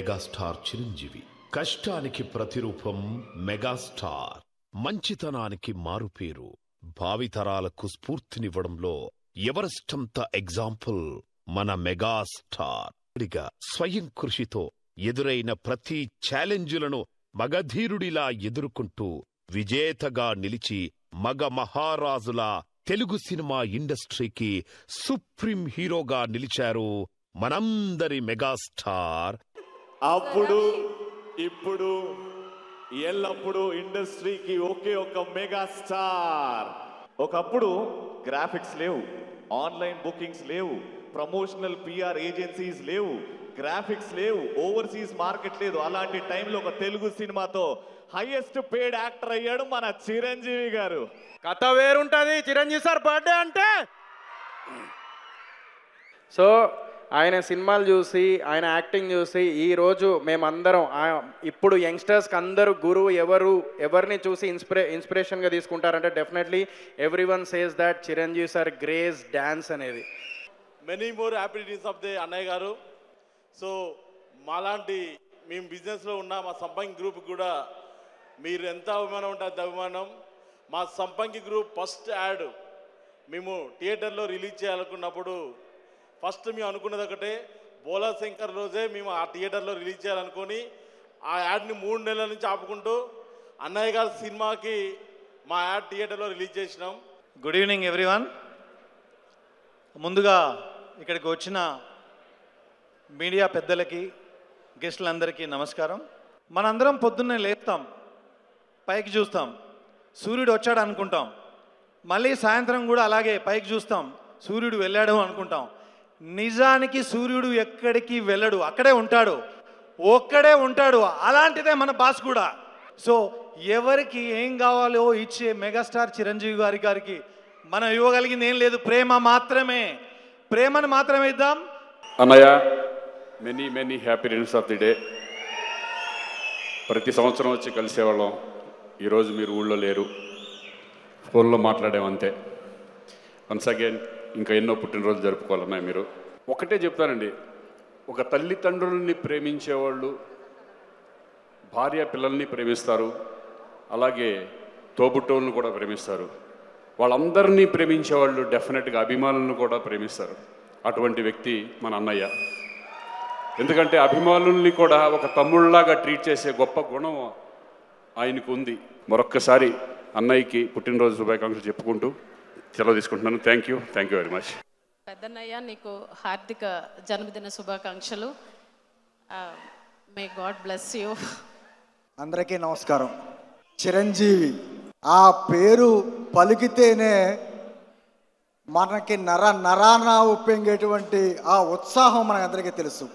Megastar Chiranjeevi. కష్టానికి ప్రతిరూపం megastar. మంచితనానికి మారుపేరు. భావితరాలకు స్ఫూర్తినివ్వడంలో ఎవరిష్టంత ఎగ్జాంపుల్ మన మెగాస్టార్. స్వయం కృషితో ఎదురైన ప్రతి ఛాలెంజులను మగధీరుడిలా ఎదుర్కొంటూ విజేతగా నిలిచి మగ మహారాజుల తెలుగు సినిమా ఇండస్ట్రీకి సుప్రీం హీరోగా నిలిచారు మనందరి మెగాస్టార్. అప్పుడు ఇప్పుడు ఎల్లప్పుడూ ఇండస్ట్రీకి ఒకే ఒక మెగాస్టార్. ఒకప్పుడు గ్రాఫిక్స్ లేవు, ఆన్లైన్ బుకింగ్స్ లేవు, ప్రమోషనల్ పిఆర్ ఏజెన్సీస్ లేవు, గ్రాఫిక్స్ లేవు, ఓవర్సీస్ మార్కెట్ లేదు. అలాంటి టైంలో ఒక తెలుగు సినిమాతో హైయెస్ట్ పేడ్ యాక్టర్ అయ్యాడు మన చిరంజీవి గారు. కథ వేరుంటుంది చిరంజీవి సార్ బర్త్డే అంటే. సో ఆయన సినిమాలు చూసి, ఆయన యాక్టింగ్ చూసి ఈరోజు మేమందరం ఇప్పుడు యంగ్స్టర్స్కి అందరూ గురువు ఎవరిని చూసి ఇన్స్పిరేషన్గా తీసుకుంటారంటే definitely everyone says that Chiranjeevi sir grace dance అనేది. Many more happy days of the అన్నయ్య గారు. సో మాలాంటి మేము బిజినెస్లో ఉన్న మా సంపంగి గ్రూప్ కూడా మీరు ఎంత అభిమానం ఉంటే అంత అభిమానం. మా సంపంగి గ్రూప్ ఫస్ట్ యాడ్ మేము థియేటర్లో రిలీజ్ చేయాలనుకున్నప్పుడు ఫస్ట్ మేము అనుకున్నది ఒకటే, బోలా శంకర్ రోజే మేము ఆ థియేటర్లో రిలీజ్ చేయాలనుకొని ఆ యాడ్ని 3 నెలల నుంచి ఆపుకుంటూ అన్నయ్య గారి సినిమాకి మా యాడ్ థియేటర్లో రిలీజ్ చేసినాం. Good evening everyone. ముందుగా ఇక్కడికి వచ్చిన మీడియా పెద్దలకి, గెస్టులందరికీ నమస్కారం. మనందరం పొద్దున్నే లేస్తాం, పైకి చూస్తాం, సూర్యుడు వచ్చాడు అనుకుంటాం. మళ్ళీ సాయంత్రం కూడా అలాగే పైకి చూస్తాం, సూర్యుడు వెళ్ళాడు అనుకుంటాం. నిజానికి సూర్యుడు ఎక్కడికి వెళ్ళడు, అక్కడే ఉంటాడు, ఒక్కడే ఉంటాడు. అలాంటిదే మన బాస్ కూడా. సో ఎవరికి ఏం కావాలో ఇచ్చే మెగాస్టార్ చిరంజీవి గారికి మనం ఇవ్వగలిగింది ఏం లేదు, ప్రేమ మాత్రమే. ప్రేమను మాత్రమే ఇద్దాం. అన్నయ్య many many happy returns of the day. ప్రతి సంవత్సరం వచ్చి కలిసేవాళ్ళం. ఈరోజు మీరు ఊళ్ళో లేరు, ఫోన్లో మాట్లాడేమంతే. వన్స్ అగైన్ ఇంకా ఎన్నో పుట్టినరోజు జరుపుకోవాలన్నాయి. మీరు ఒకటే చెప్తానండి, ఒక తల్లిదండ్రులని ప్రేమించేవాళ్ళు భార్య పిల్లల్ని ప్రేమిస్తారు, అలాగే తోబుట్టోళ్ళని కూడా ప్రేమిస్తారు. వాళ్ళందరినీ ప్రేమించేవాళ్ళు డెఫినెట్గా అభిమానులను కూడా ప్రేమిస్తారు. అటువంటి వ్యక్తి మన అన్నయ్య. ఎందుకంటే అభిమానుల్ని కూడా ఒక తమ్ముళ్లాగా ట్రీట్ చేసే గొప్ప గుణం ఆయనకు ఉంది. మరొక్కసారి అన్నయ్యకి పుట్టినరోజు శుభాకాంక్షలు చెప్పుకుంటూ సెలవు తీసుకుంటున్నాను. Thank you, thank you very much. పెద్దన్నయ్య నీకు హార్దిక జన్మదిన శుభాకాంక్షలు. May God bless you. అందరికీ నమస్కారం. చిరంజీవి ఆ పేరు పలికితేనే మనకి నరాన ఉప్పొంగేటువంటి ఆ ఉత్సాహం మనకందరికీ తెలుసు.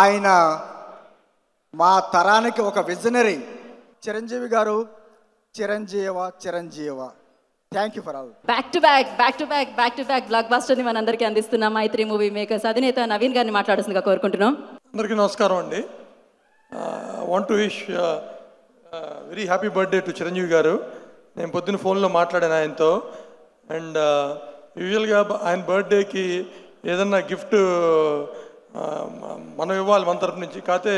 ఆయన మా తరానికి ఒక విజనరీ. చిరంజీవి గారు చిరంజీవ thank you for all. Back to back బ్లాక్ బస్టర్ని మనందరికీ అందిస్తున్నాం. మైత్రి మూవీ మేకర్స్ అధినేత నవీన్ గారిని మాట్లాడుతుందిగా కోరుకుంటున్నాం. అందరికీ నమస్కారం అండి. Want to wish very happy birthday to Chiranjeevi గారు. నేను పొద్దున్న ఫోన్లో మాట్లాడాను ఆయనతో. అండ్ యూజువల్గా ఆయన బర్త్డేకి ఏదన్నా గిఫ్ట్ మనం ఇవ్వాలి మన తరపు నుంచి, కాకపోతే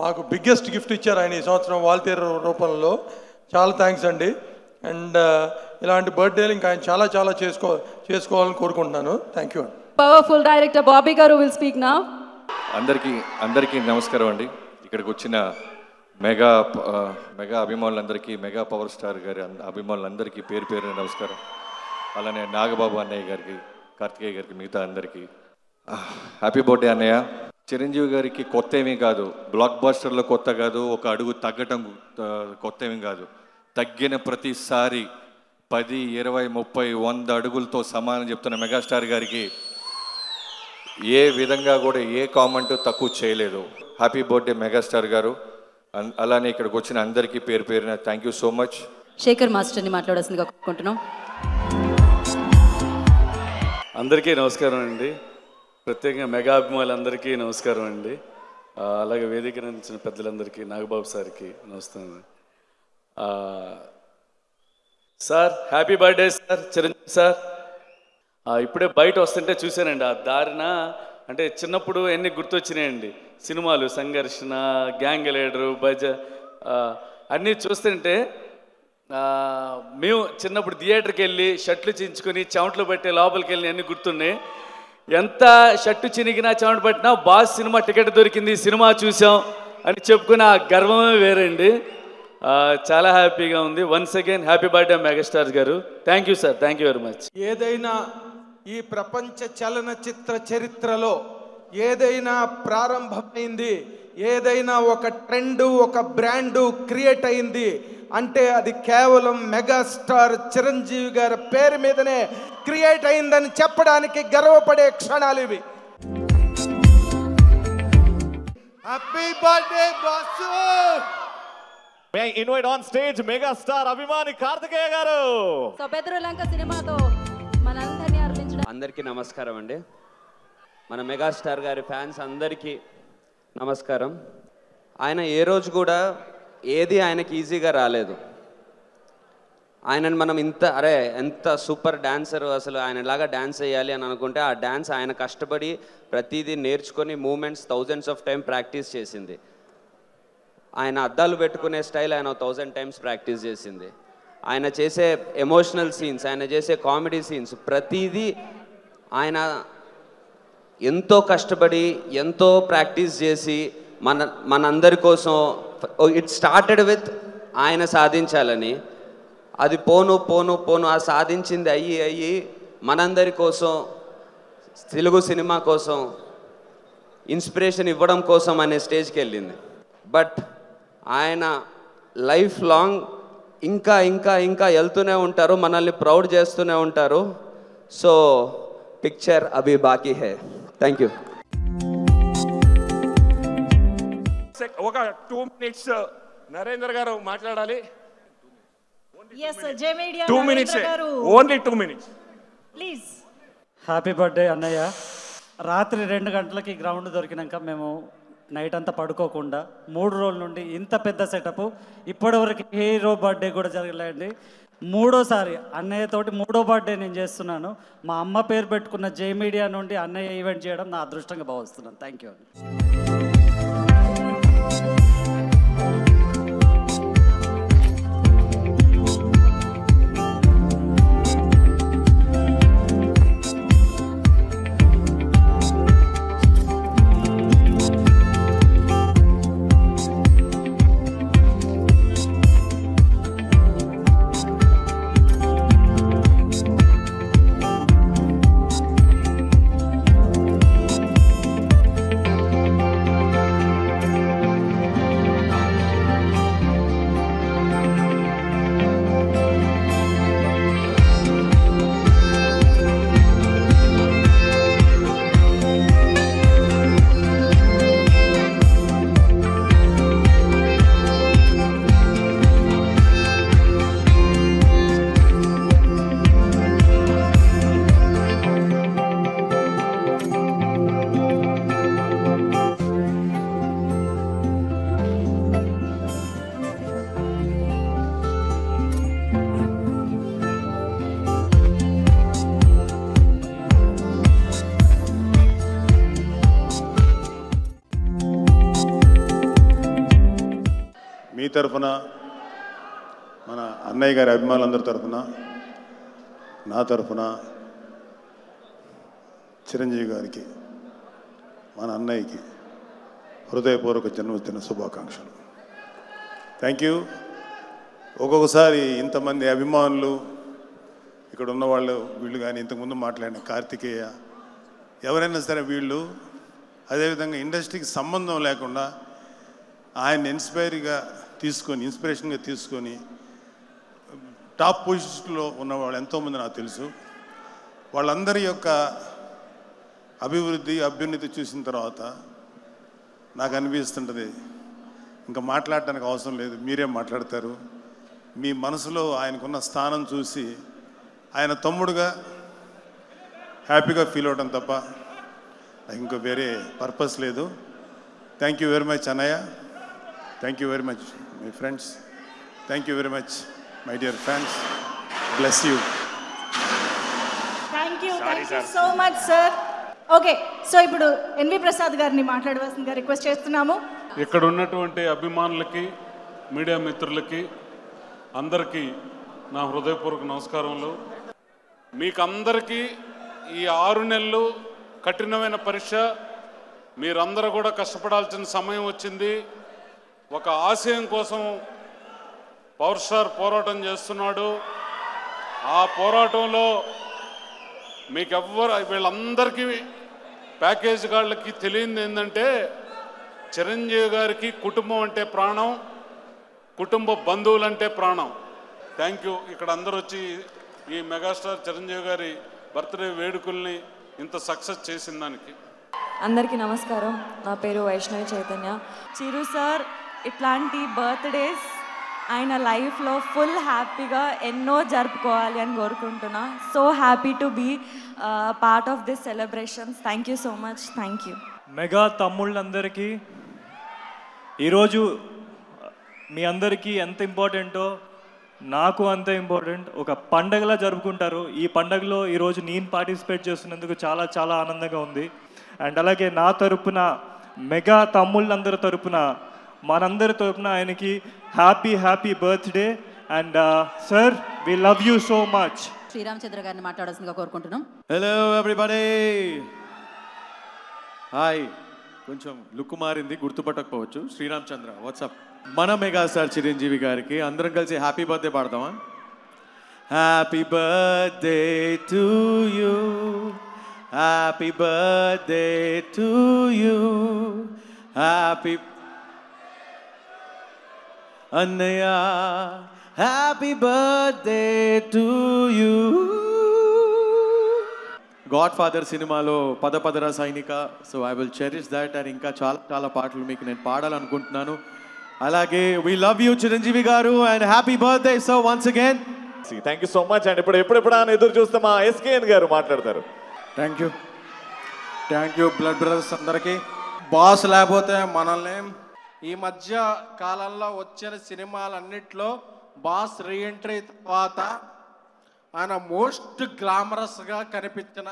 మాకు బిగ్గెస్ట్ గిఫ్ట్ ఇచ్చారు ఆయన ఈ సంవత్సరం వాల్తేరు రూపంలో. చాలా థ్యాంక్స్ అండి. అండ్ ఇలాంటి బర్త్డేలు ఇంకా ఆయన చాలా చేసుకోవాలని కోరుకుంటున్నాను. Thank you. Powerful director Bobby గారు విల్ స్పీక్ నౌ. అందరికీ నమస్కారం అండి. ఇక్కడికి వచ్చిన మెగా అభిమానులందరికీ, మెగా పవర్ స్టార్ గారి అభిమానులందరికీ పేరు నమస్కారం. అలానే నాగబాబు అన్నయ్య గారికి, కార్తికేయ గారికి, మిగతా అందరికీ హ్యాపీ బర్త్డే అన్నయ్య. చిరంజీవి గారికి కొత్త ఏమీ కాదు, బ్లాక్ బస్టర్లో కొత్త కాదు, ఒక అడుగు తగ్గటం కొత్త ఏమీ కాదు. తగ్గిన ప్రతిసారి 10, 20, 30, 100 అడుగులతో సమానం చెప్తున్న మెగాస్టార్ గారికి ఏ విధంగా కూడా ఏ కామెంట్ తక్కువ చేయలేదు. హ్యాపీ బర్త్డే మెగాస్టార్ గారు. అలానే ఇక్కడికి వచ్చిన అందరికీ పేరున thank you so much. Shekhar మాస్టర్ని మాట్లాడాల్సిందిగా కోరుకుంటున్నాం. అందరికీ నమస్కారం అండి. ప్రత్యేకంగా మెగా అభిమానులందరికీ నమస్కారం అండి. అలాగే వేదికను అందించిన పెద్దలందరికీ, నాగబాబు సార్కి నమస్కారం sir. Happy birthday sir Chiranjeevi sir. ఇప్పుడే బయట వస్తుంటే చూశానండి, ఆ దారిన అంటే చిన్నప్పుడు ఎన్ని గుర్తొచ్చినాయండి సినిమాలు, సంఘర్షణ, గ్యాంగ్ లీడరు, బజ అన్నీ చూస్తుంటే మేము చిన్నప్పుడు థియేటర్కి వెళ్ళి షర్ట్లు చించుకొని చెమటలు పెట్టే లోపలికి వెళ్ళి అన్నీ గుర్తున్నాయి. ఎంత షర్టు చినిగినా చెమట పట్టినా బాస్ సినిమా టికెట్ దొరికింది, సినిమా చూసాం అని చెప్పుకుని ఆ గర్వమే వేరండి. చాలా హ్యాపీగా ఉంది. Once again happy birthday megastar గారు. Thank you sir, thank you very much. ఏదైనా ఈ ప్రపంచ చలనచిత్ర చరిత్రలో ఏదైనా ప్రారంభమైంది, ఏదైనా ఒక ట్రెండు, ఒక బ్రాండు క్రియేట్ అయింది అంటే అది కేవలం మెగాస్టార్ చిరంజీవి గారి పేరు మీదనే క్రియేట్ అయిందని చెప్పడానికి గర్వపడే క్షణాలు ఇవి. Happy birthday boss. May invite on stage megastar అభిమాని కార్తికేయ గారు. సో బెదరులంక సినిమాతో మనందరిని ఆర్పించడం. అందరికీ నమస్కారం అండి. మన మెగాస్టార్ గారి ఫ్యాన్స్ అందరికీ నమస్కారం. ఆయన ఏ రోజు కూడా ఏది ఆయనకి ఈజీగా రాలేదు. ఆయనని మనం ఇంత అరే ఎంత సూపర్ డాన్సర్, అసలు ఆయనలాగా డ్యాన్స్ చేయాలి అని అనుకుంటే ఆ డ్యాన్స్ ఆయన కష్టపడి ప్రతిదీ నేర్చుకొని moments thousands of time practice చేసింది. ఆయన అద్దాలు పెట్టుకునే స్టైల్ ఆయన 1000 times ప్రాక్టీస్ చేసింది. ఆయన చేసే ఎమోషనల్ సీన్స్, ఆయన చేసే కామెడీ సీన్స్, ప్రతిదీ ఆయన ఎంతో కష్టపడి ఎంతో ప్రాక్టీస్ చేసి మనందరి కోసం. ఇట్ స్టార్టెడ్ విత్ ఆయన సాధించాలని, అది పోను పోను పోను ఆ సాధించింది అయ్యి అయ్యి మనందరి కోసం, తెలుగు సినిమా కోసం ఇన్స్పిరేషన్ ఇవ్వడం కోసం అనే స్టేజ్కి వెళ్ళింది. బట్ ఆయన లైఫ్ లాంగ్ ఇంకా ఇంకా ఇంకా వెళ్తూనే ఉంటారు, మనల్ని ప్రౌడ్ చేస్తూనే ఉంటారు. సో పిక్చర్ అభి బాకీ హై. Thank you. ఒక 2 minutes నరేంద్ర గారు మాట్లాడాలి. హ్యాపీ బర్త్డే అన్నయ్య. రాత్రి 2 గంటలకి గ్రౌండ్ దొరికినాక మేము నైట్ అంతా పడుకోకుండా 3 రోజుల నుండి ఇంత పెద్ద సెటప్ ఇప్పటివరకు హీరో బర్త్డే కూడా జరగలేదండి. మూడోసారి అన్నయ్యతోటి మూడో బర్త్డే నేను చేస్తున్నాను. మా అమ్మ పేరు పెట్టుకున్న జే మీడియా నుండి అన్నయ్య ఈవెంట్ చేయడం నా అదృష్టంగా భావిస్తున్నాను. థ్యాంక్ యూ అండి. తరఫున మన అన్నయ్య గారి అభిమానులందరి తరఫున, నా తరఫున చిరంజీవి గారికి, మన అన్నయ్యకి హృదయపూర్వక జన్మదిన శుభాకాంక్షలు. Thank you. ఒక్కొక్కసారి ఇంతమంది అభిమానులు ఇక్కడ ఉన్నవాళ్ళు వీళ్ళు కానీ, ఇంతకుముందు మాట్లాడిన కార్తికేయ, ఎవరైనా సరే వీళ్ళు, అదేవిధంగా ఇండస్ట్రీకి సంబంధం లేకుండా ఆయన ఇన్స్పైర్గా తీసుకొని, ఇన్స్పిరేషన్గా తీసుకొని టాప్ పొజిషన్లో ఉన్న వాళ్ళు ఎంతోమంది నాకు తెలుసు. వాళ్ళందరి యొక్క అభివృద్ధి, అభ్యున్నతి చూసిన తర్వాత నాకు అనిపిస్తుంటుంది ఇంకా మాట్లాడటానికి అవసరం లేదు, మీరే మాట్లాడతారు. మీ మనసులో ఆయనకున్న స్థానం చూసి ఆయన తమ్ముడుగా హ్యాపీగా ఫీల్ అవడం తప్ప ఇంకో వేరే పర్పస్ లేదు. థ్యాంక్ యూ వెరీ మచ్ అన్నయ్య. Thank you very much, my friends. Thank you very much, my dear fans. Bless you. Thank you. Thank you so much, sir. Okay, so ఇప్పుడు ఎన్వి ప్రసాద్ గారిని మాట్లాడవలసిందిగా request చేస్తున్నాము. ఇక్కడ ఉన్నటువంటి అభిమానులకి, media మిత్రులకి అందరికీ నా హృదయపూర్వక నమస్కారములు. మీకందరికీ ఈ 6 నెలలు కఠినమైన పరీక్ష, మీరందరూ కూడా కష్టపడాల్సిన సమయం వచ్చింది. ఒక ఆశయం కోసం పవర్ స్టార్ పోరాటం చేస్తున్నాడు. ఆ పోరాటంలో మీకెవ్వరు, వీళ్ళందరికీ ప్యాకేజ్ గాళ్ళకి తెలియంది ఏంటంటే, చిరంజీవి గారికి కుటుంబం అంటే ప్రాణం, కుటుంబ బంధువులంటే ప్రాణం. Thank you. ఇక్కడ అందరూ వచ్చి ఈ మెగాస్టార్ చిరంజీవి గారి బర్త్డే వేడుకల్ని ఇంత సక్సెస్ చేసిన దానికి. అందరికీ నమస్కారం. నా పేరు వైష్ణవి చైతన్య. చిరు సార్ ఇట్లాంటి బర్త్డేస్ ఆయన లైఫ్లో ఫుల్ హ్యాపీగా ఎన్నో జరుపుకోవాలి అని కోరుకుంటున్నా. So happy to be part of this celebrations. Thank you so much. Thank you. Mega తమ్ముళ్ళందరికీ ఈరోజు మీ అందరికీ ఎంత ఇంపార్టెంటో నాకు అంతే ఇంపార్టెంట్. ఒక పండగలా జరుపుకుంటారు. ఈ పండగలో ఈరోజు నేను పార్టిసిపేట్ చేస్తున్నందుకు చాలా చాలా ఆనందంగా ఉంది. అండ్ అలాగే నా తరపున, మెగా తమ్ముళ్ళందరి తరపున, మనందరి తరపున ఆయనకి happy happy birthday. And sir, we love you so much. Sriram Chandra గారిని మాట్లాడాల్సిందిగా కోరుకుంటున్నాం. Hello everybody, hi. కొంచెం లుక్ మారింది, గుర్తుపట్టకపోవచ్చు. శ్రీరామ్ చంద్ర, వాట్సాప్. మన మెగాస్టార్ చిరంజీవి గారికి అందరం కలిసి హ్యాపీ బర్త్డే పాడదామా? Happy birthday to you, happy birthday to you, happy అన్నయ్య, happy birthday to you. Godfather సినిమాలో పదపదరా సైనిక, so I will cherish that. And ఇంకా చాలా చాలా పాటలు మీకు నేను పాడాలనుకుంటున్నాను. అలాగే వి లవ్ యూ చిరంజీవి గారు, and happy birthday so once again. Thank you so much. And ఇప్పుడు ఎప్పుడెప్పుడు ఆయన ఎదురు చూస్తాం, మా ఎస్కేఎన్ గారు మాట్లాడతారు. Thank you, thank you blood brothers అందరికీ. బాస్ లేకపోతే మనల్ని ఈ మధ్య కాలంలో వచ్చిన సినిమాలన్నిట్లో బాస్ రీఎంట్రీ తర్వాత ఆయన మోస్ట్ గ్లామరస్గా కనిపించిన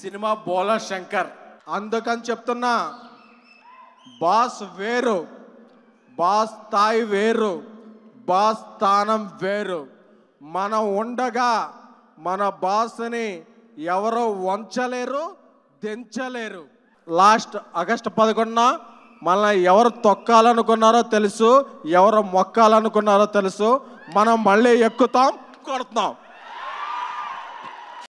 సినిమా బోలా శంకర్. అందుకని చెప్తున్నా, బాస్ వేరు, బాస్ స్థాయి వేరు, బాస్ స్థానం వేరు. మనం ఉండగా మన బాస్ని ఎవరో వంచలేరు, దించలేరు. లాస్ట్ ఆగస్టు 11న మనల్ని ఎవరు తొక్కాలనుకున్నారో తెలుసు, ఎవరు మొక్కాలనుకున్నారో తెలుసు. మనం మళ్ళీ ఎక్కుతాం, కొడతాం.